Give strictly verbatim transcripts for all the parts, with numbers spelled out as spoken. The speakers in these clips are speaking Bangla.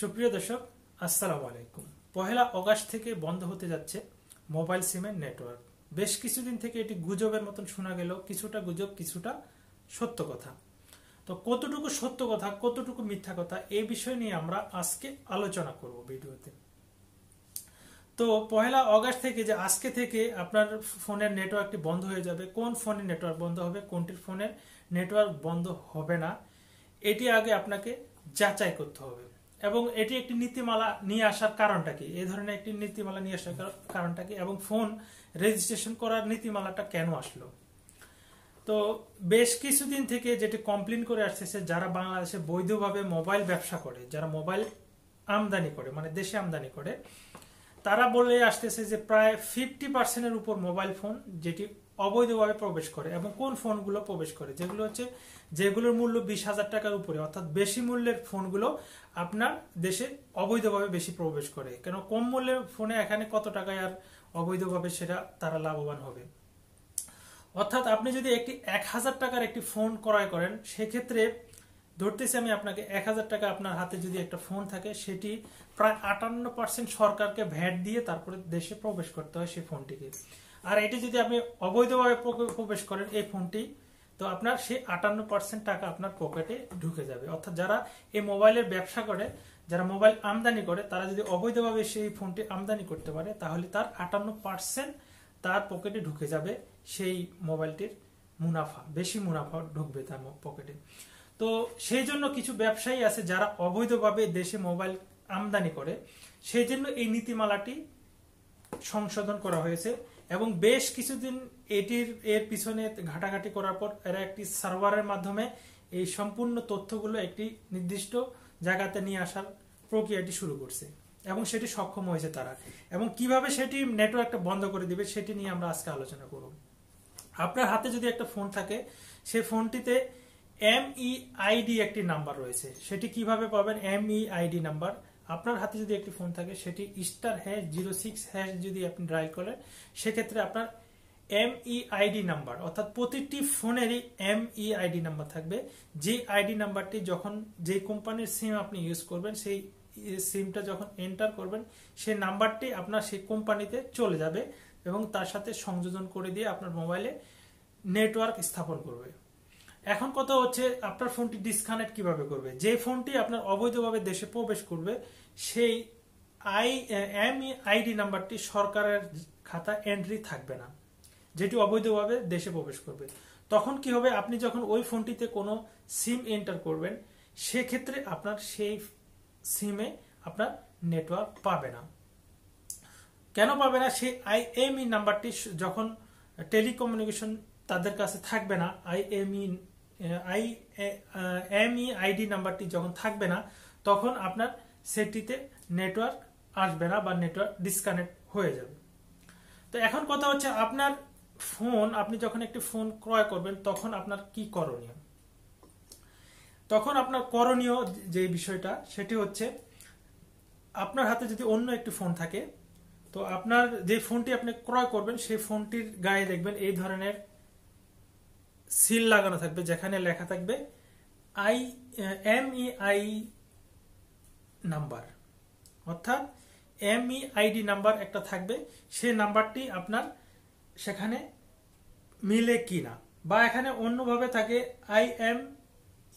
সুপ্রিয় দর্শক আসসালামু আলাইকুম। পহেলা অগাস্ট থেকে বন্ধ হতে যাচ্ছে মোবাইল সিমের নেটওয়ার্ক। বেশ কিছুদিন থেকে এটি গুজবের মতন শোনা গেল, কিছুটা গুজব কিছুটা সত্য কথা। তো কতটুকু সত্য কথা কতটুকু মিথ্যা কথা এই বিষয় নিয়ে আমরা আজকে আলোচনা করব ভিডিওতে। তো পহেলা অগাস্ট থেকে যে আজকে থেকে আপনার ফোনের নেটওয়ার্কটি বন্ধ হয়ে যাবে, কোন ফোনের নেটওয়ার্ক বন্ধ হবে কোনটির ফোনের নেটওয়ার্ক বন্ধ হবে না এটি আগে আপনাকে যাচাই করতে হবে। এবং এটি একটি নীতিমালা নিয়ে আসার কারণটা কি, এই ধরনের একটি নীতিমালা নিয়ে আসার কারণটা কি এবং ফোন রেজিস্ট্রেশন করার নীতিমালাটা কেন আসলো। তো বেশ কিছুদিন থেকে যেটি কমপ্লেন করে আসছে, যারা বাংলাদেশে বৈধভাবে মোবাইল ব্যবসা করে, যারা মোবাইল আমদানি করে মানে দেশে আমদানি করে, তারা বলে আসতেছে যে প্রায় ফিফটি পার্সেন্টের উপর মোবাইল ফোন যেটি অবৈধভাবে প্রবেশ করে। এবং কোন ফোনগুলো প্রবেশ করে, যেগুলো হচ্ছে যেগুলোর মূল্য বিশ হাজার টাকার উপরে, অর্থাৎ বেশি মূল্যের ফোনগুলো আপনার দেশে অবৈধভাবে বেশি প্রবেশ করে। কেন কম মূল্যের ফোনে এখানে কত টাকায় আর অবৈধভাবে সেটা তারা লাভবান হবে। অর্থাৎ আপনি যদি একটি এক হাজার টাকার একটি ফোন ক্রয় করেন, সেক্ষেত্রে ধরতেছি আমি আপনাকে এক হাজার টাকা আপনার হাতে যদি একটা ফোন থাকে, সেটি প্রায় আটান্ন পার্সেন্ট সরকারকে ভ্যাট দিয়ে তারপরে দেশে প্রবেশ করতে হয় সেই ফোনটিকে। আর এটি যদি আপনি অবৈধভাবে প্রবেশ করেন এই ফোনটি, তো আপনার সেই আটান্ন পার্সেন্ট টাকা আপনার পকেটে ঢুকে যাবে। অর্থাৎ যারা এই মোবাইলের ব্যবসা করে, যারা মোবাইল আমদানি করে, তারা যদি অবৈধভাবে সেই ফোনটি আমদানি করতে পারে তাহলে তার আটান্ন পার্সেন্ট তার পকেটে ঢুকে যাবে, সেই মোবাইলটির মুনাফা বেশি মুনাফা ঢুকবে তার পকেটে। তো সেই জন্য কিছু ব্যবসায়ী আছে যারা অবৈধভাবে দেশে মোবাইল আমদানি করে, সেই জন্য এই নীতিমালাটি সংশোধন করা হয়েছে। এবং বেশ কিছুদিন এটির এর পিছনে ঘাটাঘাটি করার পর এরা একটি সার্ভারের মাধ্যমে এই সম্পূর্ণ তথ্যগুলো একটি নির্দিষ্ট জায়গাতে নিয়ে আসার প্রক্রিয়াটি শুরু করছে এবং সেটি সক্ষম হয়েছে তারা। এবং কিভাবে সেটি নেটওয়ার্কটা বন্ধ করে দিবে সেটি নিয়ে আমরা আজকে আলোচনা করব। আপনার হাতে যদি একটা ফোন থাকে, সেই ফোনটিতে এমইআইডি একটি নাম্বার রয়েছে, সেটি কিভাবে পাবেন? এমইআইডি নাম্বার আপনার হাতে যদি একটি ফোন থাকে, সেটি star hash zero six hash যদি আপনি ডায়াল করেন, সেক্ষেত্রে আপনার এমইআইডি নাম্বার অর্থাৎ প্রতিটি ফোনেরই এমইআইডি নাম্বার থাকবে। যে আইডি নাম্বারটি যখন যে কোম্পানির সিম আপনি ইউজ করবেন, সেই সিমটা যখন এন্টার করবেন সেই নাম্বারটি আপনার সেই কোম্পানিতে চলে যাবে এবং তার সাথে সংযোজন করে দিয়ে আপনার মোবাইলে নেটওয়ার্ক স্থাপন করবে। এখন কথা হচ্ছে আপনার ফোনটি ডিসকানেক্ট কিভাবে করবে। যে ফোনটি আপনার অবৈধভাবে দেশে প্রবেশ করবে সেই আই এমইআইডি নাম্বারটি সরকারের খাতা এন্ট্রি থাকবে না, যেটি অবৈধভাবে দেশে প্রবেশ করবে। তখন কি হবে, আপনি যখন ওই ফোনটিতে কোনো সিম এন্টার করবেন সেক্ষেত্রে আপনার সেই সিমে আপনার নেটওয়ার্ক পাবে না। কেন পাবে না? সেই আই এমই নাম্বারটি যখন টেলিকমিউনিকেশন তাদের কাছে থাকবে না, আই এমই আই এমইআইডি নাম্বারটি যখন থাকবে না তখন আপনার সেটিতে নেটওয়ার্ক আসবে না বা নেটওয়ার্ক ডিসকানেক্ট হয়ে যাবে। তো এখন কথা হচ্ছে আপনার ফোন, আপনি যখন একটি ফোন ক্রয় করবেন তখন আপনার কি করণীয়। তখন আপনার করণীয় যে বিষয়টা সেটি হচ্ছে আপনার হাতে যদি অন্য একটি ফোন থাকে, তো আপনার যে ফোনটি আপনি ক্রয় করবেন সেই ফোনটির গায়ে দেখবেন এই ধরনের সিল লাগানো থাকবে, যেখানে লেখা থাকবে আই এমইআই নাম্বার অর্থাৎ এমইআইডি নাম্বার একটা থাকবে। সেই নাম্বারটি আপনার সেখানে মিলে কিনা, বা এখানে অন্যভাবে থাকে আই এম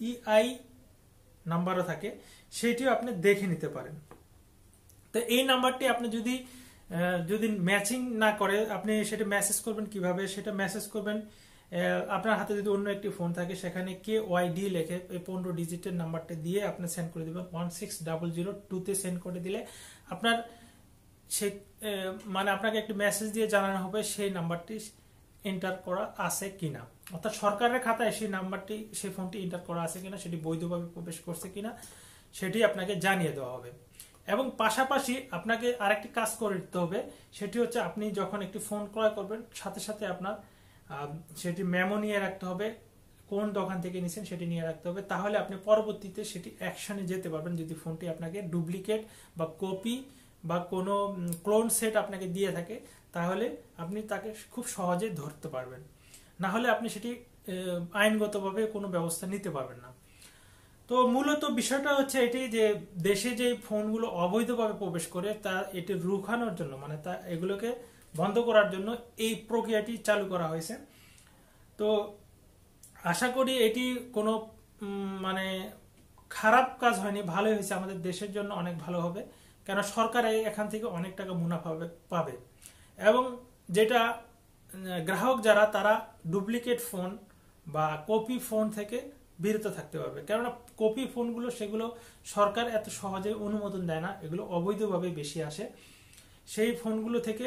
ইআই নাম্বারও থাকে, সেটিও আপনি দেখে নিতে পারেন। তো এই নাম্বারটি আপনি যদি যদি ম্যাচিং না করে আপনি সেটা মেসেজ করবেন কিভাবে, সেটা মেসেজ করবেন আপনার হাতে যদি অন্য একটি ফোন থাকে, সেখানে কে ওয়াই ডি লেখে এই পনেরো ডিজিটের নাম্বারটা দিয়ে আপনি সেন্ড করে দেবেন। ওয়ান সিক্স ডাবল জিরো টুতে সেন্ড করে দিলে আপনার সে মানে আপনাকে একটি মেসেজ দিয়ে জানানো হবে সেই নাম্বারটি এন্টার করা আছে কিনা, অর্থাৎ সরকারের খাতায় সেই নাম্বারটি সেই ফোনটি এন্টার করা আছে কিনা, সেটি বৈধভাবে প্রবেশ করছে কিনা সেটি আপনাকে জানিয়ে দেওয়া হবে। এবং পাশাপাশি আপনাকে আরেকটি কাজ করে দিতে হবে, সেটি হচ্ছে আপনি যখন একটি ফোন ক্রয় করবেন সাথে সাথে আপনার সেটি মেমো নিয়ে রাখতে হবে, কোন দোকান থেকে নিয়েছেন সেটি নিয়ে রাখতে হবে। তাহলে আপনি পরবর্তীতে সেটি অ্যাকশনে যেতে পারবেন যদি ফোনটি আপনাকে ডুপ্লিকেট বা কপি বা কোনো ক্লোন সেট আপনাকে দিয়ে থাকে, তাহলে আপনি তাকে খুব সহজে ধরতে পারবেন, না হলে আপনি সেটি আইনগতভাবে কোনো ব্যবস্থা নিতে পারবেন না। তো মূলত বিষয়টা হচ্ছে এটি যে দেশে যে ফোনগুলো অবৈধভাবে প্রবেশ করে তা এটি রুখানোর জন্য মানে তা এগুলোকে বন্ধ করার জন্য এই প্রক্রিয়াটি চালু করা হয়েছে। তো আশা করি এটি কোনো মানে খারাপ কাজ হয়নি, ভালোই হয়েছে, আমাদের দেশের জন্য অনেক ভালো হবে, কেন সরকার এখান থেকে অনেক টাকা মুনাফা পাবে। এবং যেটা গ্রাহক যারা তারা ডুপ্লিকেট ফোন বা কপি ফোন থেকে বিরত থাকতে পারবে, কেননা কপি ফোনগুলো সেগুলো সরকার এত সহজে অনুমোদন দেয় না, এগুলো অবৈধভাবে বেশি আসে। সেই ফোনগুলো থেকে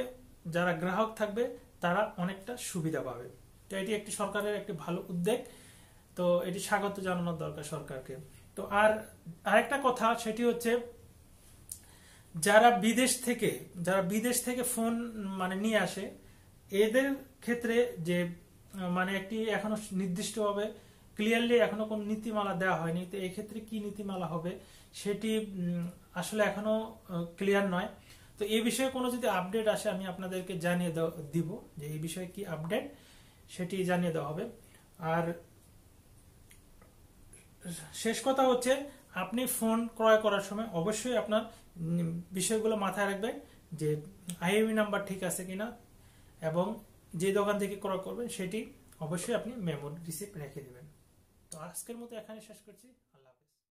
যারা গ্রাহক থাকবে তারা অনেকটা সুবিধা পাবে। তো এটি একটি সরকারের একটি ভালো উদ্যোগ, তো এটি স্বাগত জানানোর দরকার সরকারকে। তো আর আরেকটা কথা সেটি হচ্ছে যারা বিদেশ থেকে যারা বিদেশ থেকে ফোন মানে নিয়ে আসে এদের ক্ষেত্রে যে মানে একটি এখনো নির্দিষ্টভাবে ক্লিয়ারলি এখনো কোনো নীতিমালা দেওয়া হয়নি। তো এই ক্ষেত্রে কি নীতিমালা হবে সেটি আসলে এখনো ক্লিয়ার নয়। তো এই বিষয়ে কোনো যদি আপডেট আসে আমি আপনাদেরকে জানিয়ে দিব যে এই বিষয়ে কি আপডেট সেটি জানিয়ে দেওয়া হবে। আর শেষ কথা হচ্ছে আপনি ফোন ক্রয় করার সময় অবশ্যই আপনার বিষয়গুলো মাথায় রাখবেন যে আইএমই নাম্বার ঠিক আছে কিনা, এবং যে দোকান থেকে ক্রয় করবেন সেটি অবশ্যই আপনি মেমো রিসিপ্ট রেখে দেবেন। তো আজকের মতো এখানে শেষ করছি।